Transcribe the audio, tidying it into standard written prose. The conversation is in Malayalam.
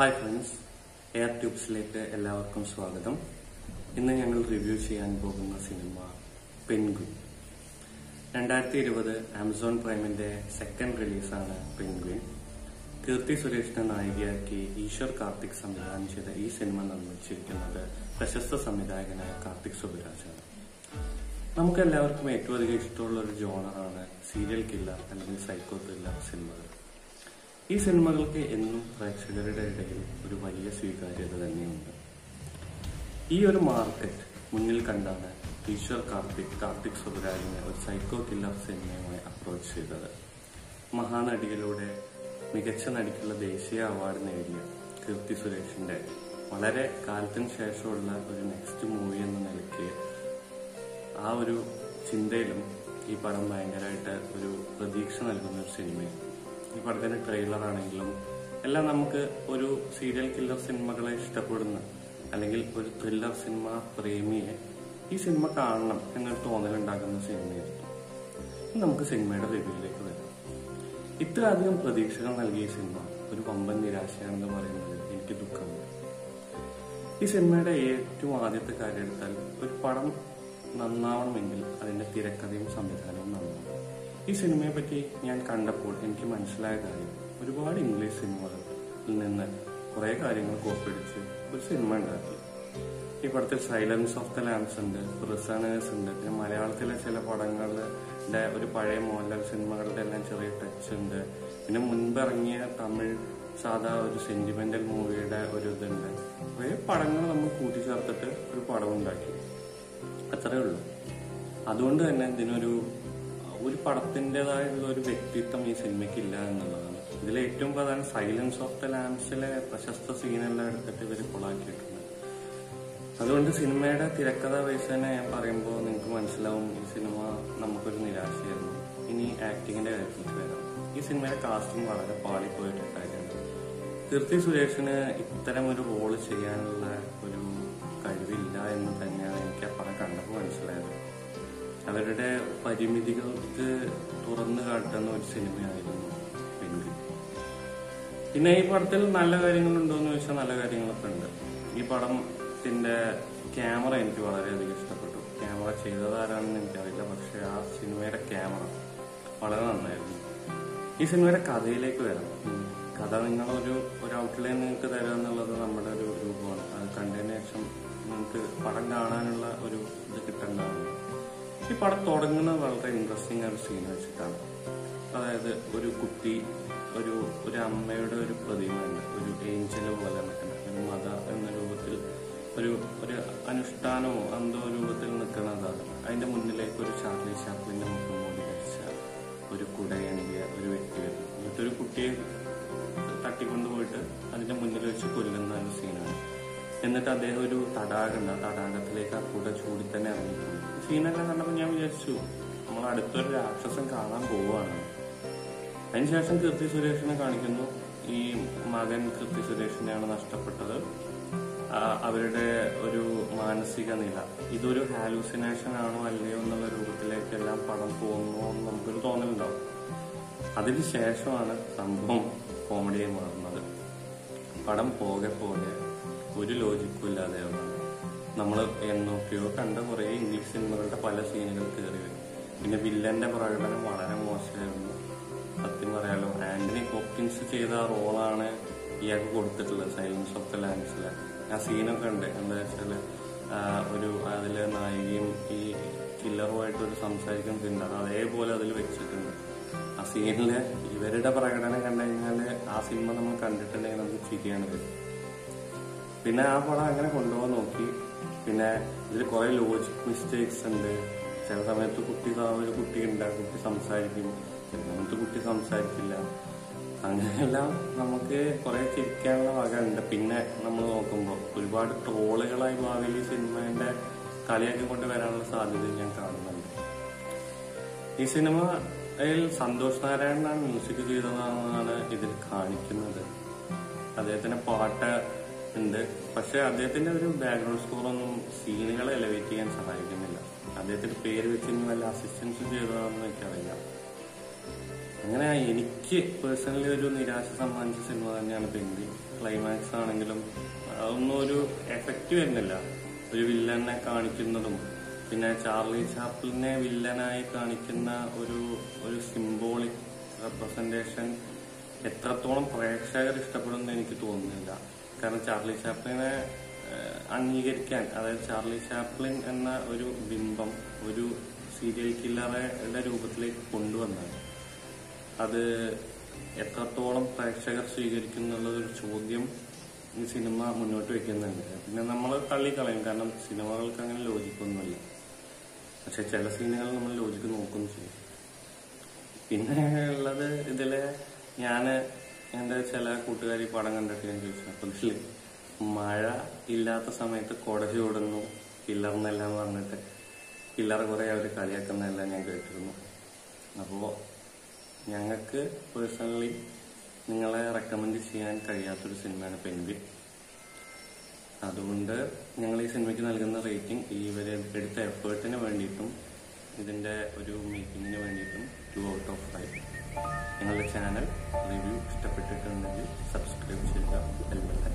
ഹായ് ഫ്രണ്ട്സ്, എയർ ട്യൂബ്സിലേക്ക് എല്ലാവർക്കും സ്വാഗതം. ഇന്ന് ഞങ്ങൾ റിവ്യൂ ചെയ്യാൻ പോകുന്ന സിനിമ പെൻഗ്വിൻ. 2020 ആമസോൺ പ്രൈമിന്റെ സെക്കൻഡ് റിലീസാണ് പെൻഗ്വിൻ. കീർത്തി സുരേഷിനെ നായികയാക്കി ഈശ്വർ കാർത്തിക് സംവിധാനം ചെയ്ത ഈ സിനിമ നിർമ്മിച്ചിരിക്കുന്നത് പ്രശസ്ത സംവിധായകനായ കാർത്തിക് സുബരാജാണ്. നമുക്കെല്ലാവർക്കും ഏറ്റവും അധികം ഇഷ്ടമുള്ള ഒരു ജോണറാണ് സീരിയൽ കില്ലർ അല്ലെങ്കിൽ സൈക്കോ ത്രില്ലർ സിനിമകൾ. ഈ സിനിമകൾക്ക് എന്നും പ്രേക്ഷകരുടെ ഇടയിൽ ഒരു വലിയ സ്വീകാര്യത തന്നെയുണ്ട്. ഈ ഒരു മാർക്കറ്റ് മുന്നിൽ കണ്ടാണ് ഈശ്വർ കാർത്തിക് സുബരാജിനെ ഒരു സൈക്കോ കില്ലർ സിനിമയുമായി അപ്രോച്ച് ചെയ്തത്. മഹാനടിയിലൂടെ മികച്ച നടിക്കുള്ള ദേശീയ അവാർഡ് നേടിയ കീർത്തി സുരേഷിന്റെ വളരെ കാലത്തിന് ശേഷമുള്ള ഒരു നെക്സ്റ്റ് മൂവി എന്ന നിലയ്ക്ക് ആ ഒരു ചിന്തയിലും ഈ പടം ഭയങ്കരമായിട്ട് ഒരു പ്രതീക്ഷ നൽകുന്ന ഒരു സിനിമയും. ഈ പടത്തിന്റെ ട്രെയിലർ ആണെങ്കിലും എല്ലാം നമുക്ക് ഒരു സീരിയൽ കില്ലർ സിനിമകളെ ഇഷ്ടപ്പെടുന്ന അല്ലെങ്കിൽ ഒരു ത്രില്ലർ സിനിമ പ്രേമിയെ ഈ സിനിമ കാണണം എന്നൊരു തോന്നലുണ്ടാക്കുന്ന സിനിമയായിരുന്നു. നമുക്ക് സിനിമയുടെ റിവ്യൂയിലേക്ക് വരാം. ഇത്രയധികം പ്രതീക്ഷകൾ നൽകിയ സിനിമ ഒരു വമ്പൻ നിരാശയാണെന്ന് പറയുന്നത് എനിക്ക് ദുഃഖമുണ്ട്. ഈ സിനിമയുടെ ഏറ്റവും ആദ്യത്തെ കാര്യം എടുത്താൽ, ഒരു പടം നന്നാവണമെങ്കിൽ അതിന്റെ തിരക്കഥയും സംവിധാനവും നന്നാവണം. ഈ സിനിമയെ പറ്റി ഞാൻ കണ്ടപ്പോൾ എനിക്ക് മനസ്സിലായ കാര്യം, ഒരുപാട് ഇംഗ്ലീഷ് സിനിമകളിൽ നിന്ന് കുറെ കാര്യങ്ങൾ കോപ്പിടിച്ച് ഒരു സിനിമ ഉണ്ടാക്കി. ഈ പടത്തിൽ സൈലൻസ് ഓഫ് ദ ലാംസ് ഉണ്ട്, പ്രിസണേഴ്സ് ഉണ്ട്, പിന്നെ മലയാളത്തിലെ ചില പടങ്ങളുടെ ഒരു പഴയ മോഹൻലാൽ സിനിമകളുടെ എല്ലാം ചെറിയ ടച്ച് ഉണ്ട്. പിന്നെ മുൻപിറങ്ങിയ തമിഴ് സാധാ ഒരു സെന്റിമെന്റൽ മൂവിയുടെ ഒരു ഇതുണ്ട്. കുറെ പടങ്ങൾ നമ്മൾ കൂട്ടിച്ചേർത്തിട്ട് ഒരു പടം ഉണ്ടാക്കി, അത്രയേ ഉള്ളൂ. അതുകൊണ്ട് തന്നെ ഇതിനൊരു പടത്തിൻ്റെതായുള്ള ഒരു വ്യക്തിത്വം ഈ സിനിമയ്ക്കില്ല എന്നുള്ളതാണ്. ഇതിലെ ഏറ്റവും പ്രധാനം സൈലൻസ് ഓഫ് ദ ലാംസിലെ പ്രശസ്ത സീനെല്ലാം എടുത്തിട്ട് ഇവർ കൊളാക്കിയിട്ടുണ്ട്. അതുകൊണ്ട് സിനിമയുടെ തിരക്കഥ വൈസ് തന്നെ ഞാൻ പറയുമ്പോൾ നിങ്ങൾക്ക് മനസ്സിലാവും ഈ സിനിമ നമുക്കൊരു നിരാശയായിരുന്നു. ഇനി ആക്ടിങ്ങിന്റെ കാര്യത്തിൽ വരാം. ഈ സിനിമയുടെ കാസ്റ്റിംഗ് വളരെ പാളിപ്പോയിട്ട് കാര്യമാണ്. കീർത്തി സുരേഷിന് ഇത്തരം ഒരു റോള് ചെയ്യാനുള്ള ഒരു കഴിവില്ല എന്ന് തന്നെയാണ് എനിക്ക് ആ പടം കണ്ടപ്പോൾ മനസ്സിലായത്. അവരുടെ പരിമിതികൾക്ക് തുറന്നു കാട്ടുന്ന ഒരു സിനിമയായിരുന്നു പെൻഗ്വിൻ. പിന്നെ ഈ പടത്തിൽ നല്ല കാര്യങ്ങളുണ്ടോയെന്ന് ചോദിച്ചാൽ നല്ല കാര്യങ്ങളൊക്കെ ഉണ്ട്. ഈ പടത്തിന്റെ ക്യാമറ എനിക്ക് വളരെയധികം ഇഷ്ടപ്പെട്ടു. ക്യാമറ ചെയ്തതാരാണെന്ന് എനിക്കറിയില്ല, പക്ഷെ ആ സിനിമയുടെ ക്യാമറ വളരെ നന്നായിരുന്നു. ഈ സിനിമയുടെ കഥയിലേക്ക് വരാം. കഥ നിങ്ങളൊരു ഔട്ട്ലൈൻ നിങ്ങൾക്ക് തരാം എന്നുള്ളത് നമ്മുടെ ഒരു രൂപമാണ്. അത് കണ്ടതിന് ശേഷം നിങ്ങൾക്ക് പടം കാണാനുള്ള ഒരു ഇത് കിട്ടേണ്ടതാണ്. ഈ പടം തുടങ്ങുന്നത് വളരെ ഇൻട്രസ്റ്റിംഗ് ആയ ഒരു സീൻ വെച്ചിട്ടാണ്. അതായത് ഒരു കുട്ടി ഒരു അമ്മയുടെ ഒരു പ്രതിമയുണ്ട്, ഒരു ഏഞ്ചല് പോലെ നിൽക്കണം, ഒരു മത എന്ന രൂപത്തിൽ ഒരു അനുഷ്ഠാനമോ എന്തോ രൂപത്തിൽ നിൽക്കണതാണ്. അതിന്റെ മുന്നിലേക്ക് ഒരു ചാർലി ചാപ്ലിന്റെ മുഖംമൂടി ധരിച്ച ഒരു കുടയണിയ ഒരു വ്യക്തി വരും, എന്നിട്ടൊരു കുട്ടിയെ തട്ടിക്കൊണ്ടുപോയിട്ട് അതിന്റെ മുന്നിൽ വെച്ച് കൊല്ലുന്ന ഒരു സീനാണ്. എന്നിട്ട് അദ്ദേഹം ഒരു തടാകമുണ്ട്, ആ തടാകത്തിലേക്ക് ആ കുട ചൂടി തന്നെ ഇറങ്ങിയിട്ടുണ്ട്. സീനെല്ലാം കണ്ടപ്പോൾ ഞാൻ വിചാരിച്ചു നമ്മൾ അടുത്തൊരു രാക്ഷസം കാണാൻ പോവുകയാണ്. അതിനുശേഷം കീർത്തി സുരേഷിനെ കാണിക്കുന്നു. ഈ മകൻ കീർത്തി സുരേഷിനെയാണ് നഷ്ടപ്പെട്ടത്. അവരുടെ ഒരു മാനസിക നില ഇതൊരു ഹാലൂസിനേഷൻ ആണോ അല്ലയോ എന്നുള്ള രൂപത്തിലേക്കെല്ലാം പടം പോകുന്നു എന്ന് നമുക്കൊരു തോന്നലുണ്ടാവും. അതിനുശേഷമാണ് സംഭവം കോമഡിയായി മാറുന്നത്. പടം പോകെ പോകെ ഒരു ലോജിക്കും ഇല്ലാതെയാണ്. നമ്മൾ എന്നൊക്കെയോ കണ്ട കുറേ ഇംഗ്ലീഷ് സിനിമകളുടെ പല സീനുകൾ കയറി വരും. പിന്നെ വില്ലന്റെ പ്രകടനം വളരെ മോശമായിരുന്നു. സത്യം പറയാലോ, ആന്റണി ഹോപ്കിൻസ് ചെയ്ത റോളാണ് ഇയാൾക്ക് കൊടുത്തിട്ടുള്ളത് സൈലൻസ് ഓഫ് ദ ലാംസിലെ. ആ സീനൊക്കെ ഉണ്ട്. എന്താ വെച്ചാൽ അതിലെ നായികയും ഈ കില്ലറുമായിട്ടൊരു സംസാരിക്കുന്ന സീൻ അത് അതേപോലെ അതിൽ വെച്ചിട്ടുണ്ട്. ആ സീനിൽ ഇവരുടെ പ്രകടനം കണ്ടു കഴിഞ്ഞാൽ ആ സിനിമ നമ്മൾ കണ്ടിട്ടുണ്ടെങ്കിൽ നമുക്ക് ചിരിയാണ് വരും. പിന്നെ ആ പടം അങ്ങനെ കൊണ്ടുപോകാൻ നോക്കി. പിന്നെ ഇതിൽ കുറെ ലോജിക് മിസ്റ്റേക്സ് ഉണ്ട്. ചില സമയത്ത് കുട്ടി ഉണ്ട്, കുട്ടി സംസാരിക്കും, ചില സമയത്ത് കുട്ടി സംസാരിക്കില്ല. അങ്ങനെയെല്ലാം നമുക്ക് കുറെ ചിരിക്കാനുള്ള വക ഉണ്ട്. പിന്നെ നമ്മൾ നോക്കുമ്പോൾ ഒരുപാട് ട്രോളുകളായി ഭാവിയിൽ സിനിമേന്റെ കളിയാക്കി കൊണ്ട് വരാനുള്ള സാധ്യത ഞാൻ കാണുന്നുണ്ട്. ഈ സിനിമയിൽ സന്തോഷ് നാരായണനാണ് മ്യൂസിക് ചെയ്തതെന്നാണ് ഇതിൽ കാണിക്കുന്നത്. അദ്ദേഹത്തിന്റെ പാട്ട് ഉണ്ട്, പക്ഷെ അദ്ദേഹത്തിന്റെ ഒരു ബാക്ക്ഗ്രൗണ്ട് സ്കോറൊന്നും സീനുകളെ എലവേറ്റ് ചെയ്യാൻ സഹായിക്കുന്നില്ല. അദ്ദേഹത്തിന്റെ പേര് വെച്ച് ഇനി വല്ല അസിസ്റ്റൻസും ചെയ്തതാണെന്ന് എനിക്കറിയാം. അങ്ങനെ എനിക്ക് പേഴ്സണലി ഒരു നിരാശ സമ്മാനിച്ച സിനിമ തന്നെയാണ് പെൻഗ്വിൻ. ക്ലൈമാക്സ് ആണെങ്കിലും അതൊന്നും ഒരു എഫക്റ്റ് വരുന്നില്ല. ഒരു വില്ലനെ കാണിക്കുന്നതും പിന്നെ ചാർലി ചാപ്ലിനെ വില്ലനായി കാണിക്കുന്ന ഒരു ഒരു സിംബോളിക് റെപ്രസെന്റേഷൻ എത്രത്തോളം പ്രേക്ഷകർ ഇഷ്ടപ്പെടുമെന്ന് എനിക്ക് തോന്നുന്നില്ല. കാരണം ചാർലി ചാപ്ലിനെ അംഗീകരിക്കാൻ, അതായത് ചാർലി ചാപ്ലിൻ എന്ന ഒരു ബിംബം ഒരു സീരിയൽ കില്ലറുടെ രൂപത്തിലേക്ക് കൊണ്ടുവന്നത് അത് എത്രത്തോളം പ്രേക്ഷകർ സ്വീകരിക്കും എന്നുള്ളൊരു ചോദ്യം ഈ സിനിമ മുന്നോട്ട് വെക്കുന്നുണ്ട്. പിന്നെ നമ്മൾ തള്ളിക്കളയും, കാരണം സിനിമകൾക്ക് അങ്ങനെ ലോജിക്കൊന്നുമില്ല. പക്ഷെ ചില സീനുകൾ നമ്മൾ ലോജിക്ക് നോക്കുന്നു ചെയ്യും. പിന്നെ ഉള്ളത് ഇതില് ഞാൻ എൻ്റെ ചില കൂട്ടുകാർ ഈ പടം കണ്ടിട്ട് ഞാൻ ചോദിച്ചു, അപ്പം ഇതിൽ മഴ ഇല്ലാത്ത സമയത്ത് കുട ചൂടുന്നു പില്ലറിനെല്ലാം പറഞ്ഞിട്ട് പില്ലർ കുറെ അവർ കളിയാക്കുന്നതെല്ലാം ഞാൻ കേട്ടിരുന്നു. അപ്പോൾ ഞങ്ങൾക്ക് പേഴ്സണലി നിങ്ങളെ റെക്കമെൻഡ് ചെയ്യാൻ കഴിയാത്തൊരു സിനിമയാണ് പെൻഗ്വിൻ. അതുകൊണ്ട് ഞങ്ങൾ ഈ സിനിമയ്ക്ക് നൽകുന്ന റേറ്റിംഗ് ഈ ഇവരെ എടുത്ത എഫേർട്ടിന് വേണ്ടിയിട്ടും ഇതിൻ്റെ ഒരു മേക്കിങ്ങിന് വേണ്ടിയിട്ടും 2/5. ഞങ്ങളുടെ ചാനൽ റിവ്യൂ ഇഷ്ടപ്പെട്ടിട്ടുണ്ടെങ്കിൽ സബ്സ്ക്രൈബ് ചെയ്യുക.